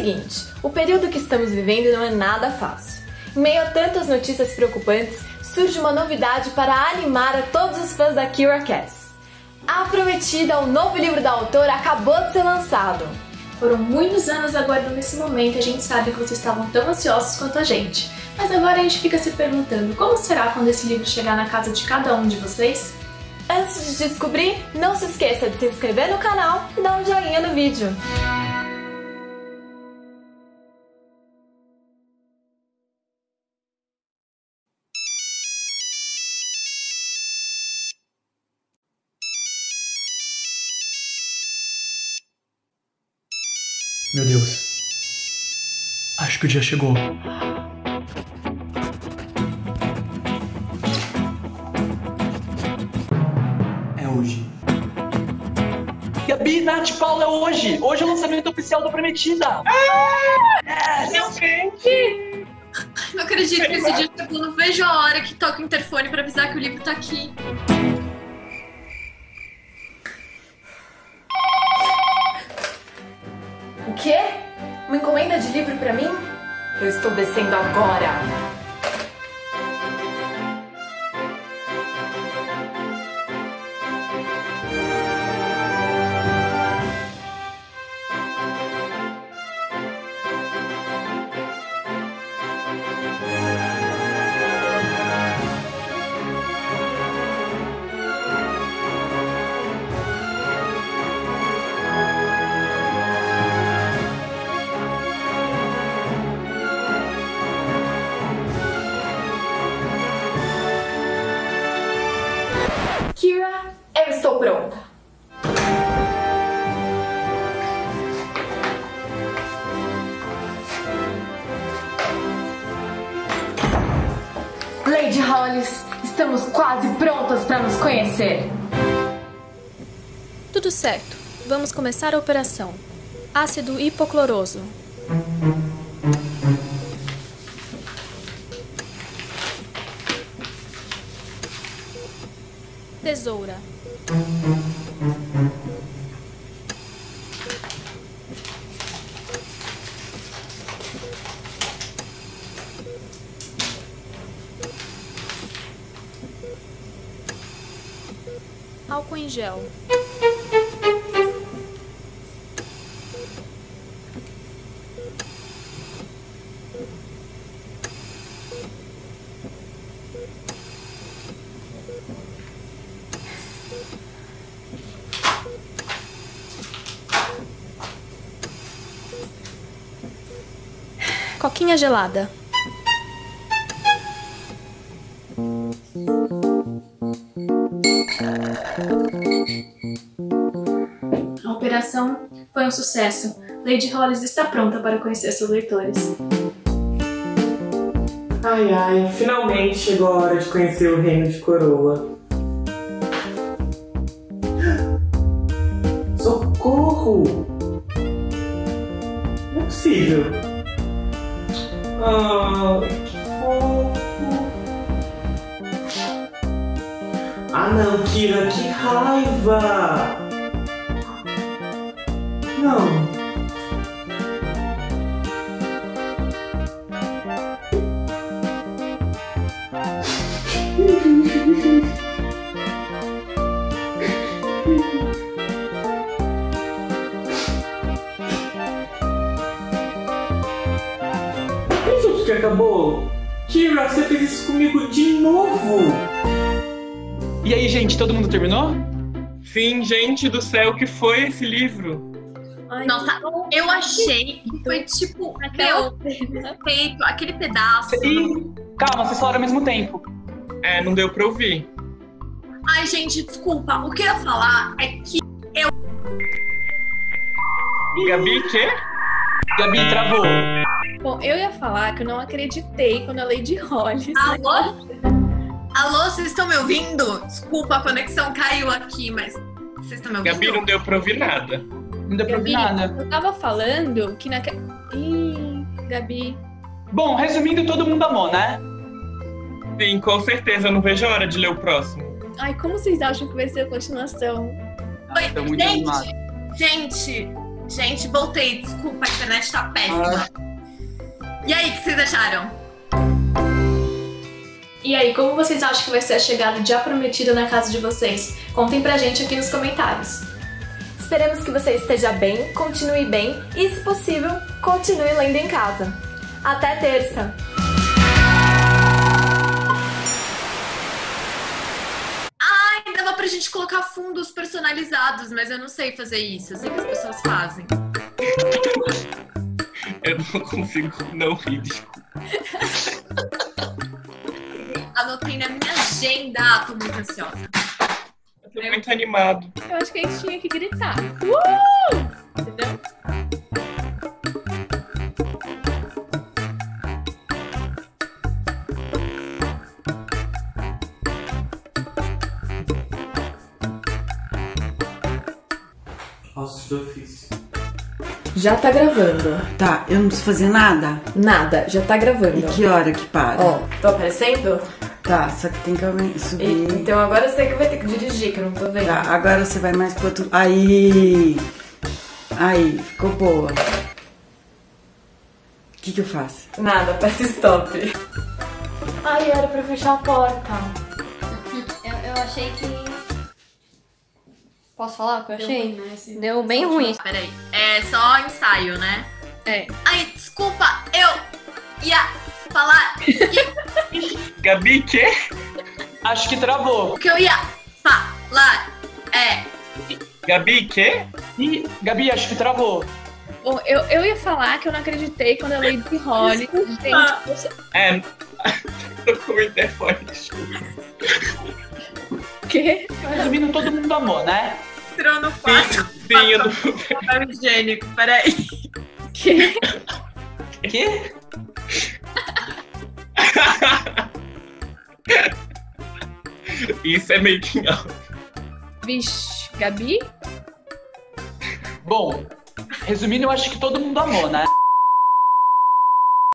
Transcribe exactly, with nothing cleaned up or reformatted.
seguinte, o período que estamos vivendo não é nada fácil. Em meio a tantas notícias preocupantes, surge uma novidade para animar a todos os fãs da Kiera Cass. A Prometida, o novo livro da autora, acabou de ser lançado. Foram muitos anos aguardando esse momento, a gente sabe que vocês estavam tão ansiosos quanto a gente. Mas agora a gente fica se perguntando, como será quando esse livro chegar na casa de cada um de vocês? Antes de descobrir, não se esqueça de se inscrever no canal e dar um joinha no vídeo. Meu Deus, acho que o dia chegou. É hoje. Gabi, Nath, Paula, é hoje! Hoje é o lançamento oficial da Prometida! Ah! Yes! Meu gente! Não acredito que esse dia chegou, não vejo a hora que toca o interfone pra avisar que o livro tá aqui. O quê? Uma encomenda de livro pra mim? Eu estou descendo agora! Kiera, eu estou pronta. Lady Hollis, estamos quase prontas para nos conhecer. Tudo certo. Vamos começar a operação. Ácido hipocloroso. Tesoura. Álcool em gel. Coquinha gelada. A operação foi um sucesso. Lady Hollis está pronta para conhecer seus leitores. Ai ai, finalmente chegou a hora de conhecer o Reino de Coroa. Socorro! Não é possível. Ah, que fofo. Ah não, Kiera, que raiva! Não. Que acabou? Kiera, você fez isso comigo de novo! E aí, gente, todo mundo terminou? Sim, gente do céu, o que foi esse livro? Ai, nossa, eu achei que foi tipo, meu, perfeito, aquele pedaço. Sim. Calma, vocês falaram ao mesmo tempo. É, não deu pra ouvir. Ai, gente, desculpa, o que eu ia falar é que eu... Gabi, quê? Gabi, travou. Bom, eu ia falar que eu não acreditei quando a Lady Hollis... Alô? Alô, vocês estão me ouvindo? Desculpa, a conexão caiu aqui, mas vocês estão me ouvindo? Gabi, não deu pra ouvir nada. Não deu pra ouvir nada. Eu tava falando que na... Ih, Gabi... Bom, resumindo, todo mundo amou, né? Sim, com certeza. Eu não vejo a hora de ler o próximo. Ai, como vocês acham que vai ser a continuação? Ai, gente, gente... Gente, voltei. Desculpa, a internet tá péssima. Ah. E aí, o que vocês acharam? E aí, como vocês acham que vai ser a chegada de A Prometida na casa de vocês? Contem pra gente aqui nos comentários. Esperamos que você esteja bem, continue bem e, se possível, continue lendo em casa. Até terça! Ai, dava pra gente colocar fundos personalizados, mas eu não sei fazer isso. Eu sei que as pessoas fazem. Eu não consigo não rir, desculpa. Anotei na minha agenda, tô muito ansiosa. Eu tô muito animado. Eu acho que a gente tinha que gritar. Uh! Entendeu? Nossa, já fiz. Já tá gravando. Tá, eu não preciso fazer nada? Nada, já tá gravando. E que hora que para? Ó, tô aparecendo? Tá, só que tem que subir. E, então agora você que vai ter que dirigir, que eu não tô vendo. Tá, agora você vai mais pro outro... Aí! Aí, ficou boa. O que que eu faço? Nada, aperta stop. Ai, era pra fechar a porta. Eu, eu achei que... Posso falar o que eu achei? Deu, ruim, né? Deu bem ruim. Peraí, é só ensaio, né? É. Ai, desculpa, eu ia falar... Gabi, que? Acho que travou. O que eu ia falar é... Gabi, que? E... Gabi, acho que travou. Bom, eu, eu ia falar que eu não acreditei quando eu li Lady Hollis. Gente, você... É, tô com o interfone, desculpa. O quê? Resumindo, todo mundo amou, né? Entrou no quarto. Sim, eu tô... Papel higiênico, peraí. Que? Que? Isso é making up. Vixe, Gabi? Bom, resumindo, eu acho que todo mundo amou, né?